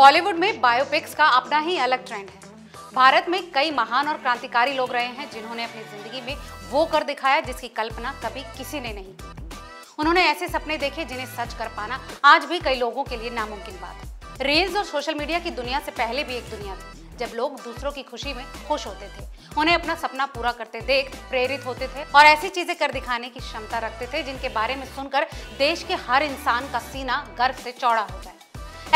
बॉलीवुड में बायोपिक्स का अपना ही अलग ट्रेंड है। भारत में कई महान और क्रांतिकारी लोग रहे हैं जिन्होंने अपनी जिंदगी में वो कर दिखाया जिसकी कल्पना कभी किसी ने नहीं की। उन्होंने ऐसे सपने देखे जिन्हें सच कर पाना आज भी कई लोगों के लिए नामुमकिन बात है। रील्स और सोशल मीडिया की दुनिया से पहले भी एक दुनिया थी जब लोग दूसरों की खुशी में खुश होते थे, उन्हें अपना सपना पूरा करते देख प्रेरित होते थे और ऐसी चीजें कर दिखाने की क्षमता रखते थे जिनके बारे में सुनकर देश के हर इंसान का सीना गर्व से चौड़ा हो जाए।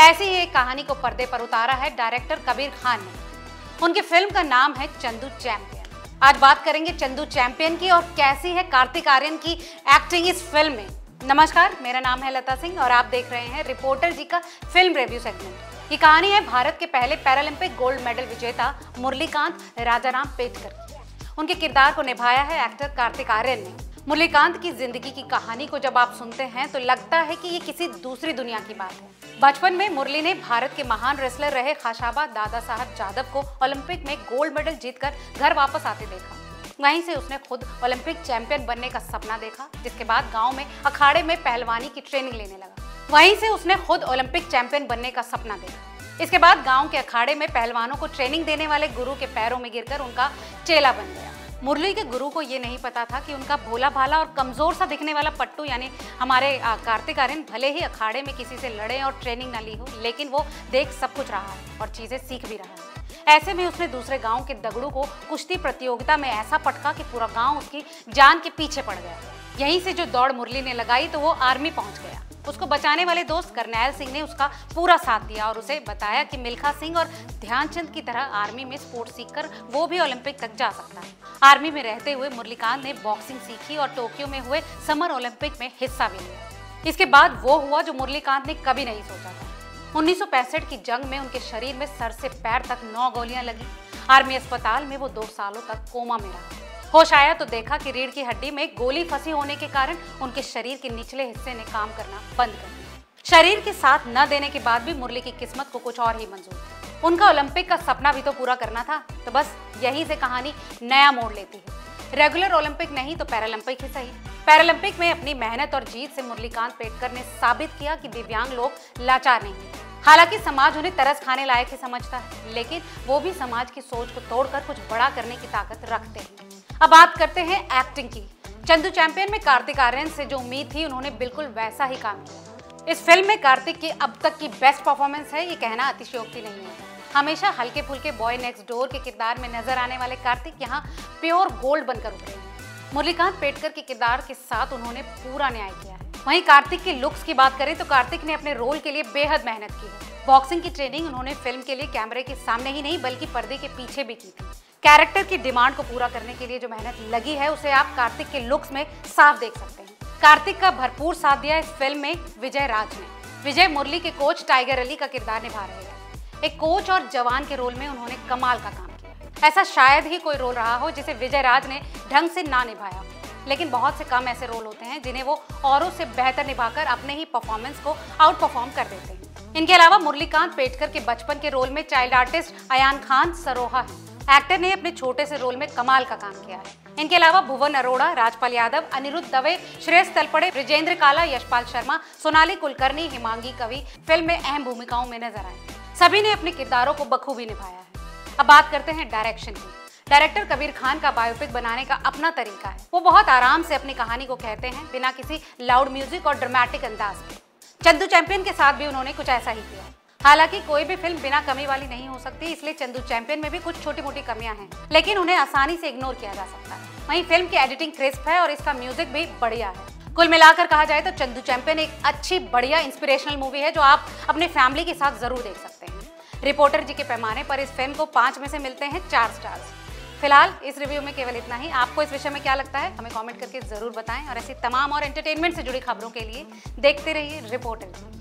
ऐसी ही एक कहानी को पर्दे पर उतारा है डायरेक्टर कबीर खान ने। उनकी फिल्म का नाम है चंदू चैंपियन। आज बात करेंगे चंदू चैंपियन की और कैसी है कार्तिक आर्यन की एक्टिंग इस फिल्म में। नमस्कार, मेरा नाम है लता सिंह और आप देख रहे हैं रिपोर्टर जी का फिल्म रिव्यू सेगमेंट। ये कहानी है भारत के पहले पैरालंपिक गोल्ड मेडल विजेता मुरलीकांत राजाराम पेठकर की। उनके किरदार को निभाया है एक्टर कार्तिक आर्यन ने। मुरलीकांत की जिंदगी की कहानी को जब आप सुनते हैं तो लगता है कि ये किसी दूसरी दुनिया की बात है। बचपन में मुरली ने भारत के महान रेसलर रहे खाशाबा दादासाहब यादव को ओलंपिक में गोल्ड मेडल जीतकर घर वापस आते देखा। वहीं से उसने खुद ओलंपिक चैंपियन बनने का सपना देखा, जिसके बाद गाँव में अखाड़े में पहलवानी की ट्रेनिंग लेने लगा। इसके बाद गांव के अखाड़े में पहलवानों को ट्रेनिंग देने वाले गुरु के पैरों में गिरकर उनका चेला बन गया। मुरली के गुरु को ये नहीं पता था कि उनका भोला भाला और कमजोर सा दिखने वाला पट्टू यानी हमारे कार्तिक आर्यन भले ही अखाड़े में किसी से लड़े और ट्रेनिंग ना ली हो, लेकिन वो देख सब कुछ रहा है और चीजें सीख भी रहा है। ऐसे में उसने दूसरे गांव के दगड़ू को कुश्ती प्रतियोगिता में ऐसा पटका कि पूरा गांव उसकी जान के पीछे पड़ गया। यहीं से जो दौड़ मुरली ने लगाई तो वो आर्मी पहुंच गया। उसको बचाने वाले दोस्त करनैल सिंह ने उसका पूरा साथ दिया और उसे बताया कि मिल्खा सिंह और ध्यानचंद की तरह आर्मी में स्पोर्ट सीखकर वो भी ओलंपिक तक जा सकता है। आर्मी में रहते हुए मुरलीकांत ने बॉक्सिंग सीखी और टोक्यो में हुए समर ओलंपिक में हिस्सा भी लिया। इसके बाद वो हुआ जो मुरलीकांत ने कभी नहीं सोचा था। 1965 की जंग में उनके शरीर में सर से पैर तक 9 गोलियां लगी। आर्मी अस्पताल में वो 2 सालों तक कोमा में रहा। होश आया तो देखा कि रीढ़ की हड्डी में गोली फंसी होने के कारण उनके शरीर के निचले हिस्से ने काम करना बंद कर दिया। शरीर के साथ न देने के बाद भी मुरली की किस्मत को कुछ और ही मंजूर था। उनका ओलंपिक का सपना भी तो पूरा करना था, तो बस यहीं से कहानी नया मोड़ लेती है। रेगुलर ओलंपिक नहीं तो पैरालंपिक ही सही। पैरालंपिक में अपनी मेहनत और जीत से मुरलीकांत पेठकर ने साबित किया कि दिव्यांग लोग लाचार नहीं हैं। हालांकि समाज उन्हें तरस खाने लायक ही समझता है, लेकिन वो भी समाज की सोच को तोड़कर कुछ बड़ा करने की ताकत रखते हैं। अब बात करते हैं एक्टिंग की। चंदू चैंपियन में कार्तिक आर्यन से जो उम्मीद थी उन्होंने बिल्कुल वैसा ही काम किया। इस फिल्म में कार्तिक की अब तक की बेस्ट परफॉर्मेंस है, ये कहना अतिशयोक्ति नहीं है। हमेशा हल्के फुल्के बॉय नेक्स्ट डोर के किरदार में नजर आने वाले कार्तिक यहाँ प्योर गोल्ड बनकर उभरे हैं। मुरलीकांत पेठकर के किरदार के साथ उन्होंने पूरा न्याय किया है। वहीं कार्तिक के लुक्स की बात करें तो कार्तिक ने अपने रोल के लिए बेहद मेहनत की है। बॉक्सिंग की ट्रेनिंग उन्होंने फिल्म के लिए कैमरे के सामने ही नहीं बल्कि पर्दे के पीछे भी की थी। कैरेक्टर की डिमांड को पूरा करने के लिए जो मेहनत लगी है उसे आप कार्तिक के लुक्स में साफ देख सकते हैं। कार्तिक का भरपूर साथ दिया इस फिल्म में विजय राज ने। विजय मुरली के कोच टाइगर अली का किरदार निभा रहे हैं। एक कोच और जवान के रोल में उन्होंने कमाल का काम किया। ऐसा शायद ही कोई रोल रहा हो जिसे विजय राज ने ढंग से ना निभाया, लेकिन बहुत से कम ऐसे रोल होते हैं जिन्हें वो औरों से बेहतर निभाकर अपने ही परफॉर्मेंस को आउट परफॉर्म कर देते हैं। इनके अलावा मुरलीकांत पेठकर के बचपन के रोल में चाइल्ड आर्टिस्ट अंक खान सरोहा है। एक्टर ने अपने छोटे से रोल में कमाल का काम किया है। इनके अलावा भुवन अरोड़ा, राजपाल यादव, अनिरुद्ध दवे, श्रेयस तलपड़े, ब्रिजेंद्र काला, यशपाल शर्मा, सोनाली कुलकर्णी, हिमांगी कवि फिल्म में अहम भूमिकाओं में नजर आए। सभी ने अपने किरदारों को बखूबी निभाया है। अब बात करते हैं डायरेक्शन की। डायरेक्टर कबीर खान का बायोपिक बनाने का अपना तरीका है। वो बहुत आराम से अपनी कहानी को कहते हैं, बिना किसी लाउड म्यूजिक और ड्रामेटिक अंदाज के। चंदू चैंपियन के साथ भी उन्होंने कुछ ऐसा ही किया। हालांकि कोई भी फिल्म बिना कमी वाली नहीं हो सकती, इसलिए चंदू चैंपियन में भी कुछ छोटी मोटी कमियां हैं, लेकिन उन्हें आसानी से इग्नोर किया जा सकता है। वहीं फिल्म की एडिटिंग क्रिस्प है और इसका म्यूजिक भी बढ़िया है। कुल मिलाकर कहा जाए तो चंदू चैंपियन एक अच्छी बढ़िया इंस्पिरेशनल मूवी है जो आप अपने फैमिली के साथ जरूर देख सकते हैं। रिपोर्टर जी के पैमाने पर इस फिल्म को 5 में से मिलते हैं 4 स्टार्स। फिलहाल इस रिव्यू में केवल इतना ही। आपको इस विषय में क्या लगता है हमें कमेंट करके जरूर बताएं और ऐसी तमाम और एंटरटेनमेंट से जुड़ी खबरों के लिए देखते रहिए रिपोर्टर।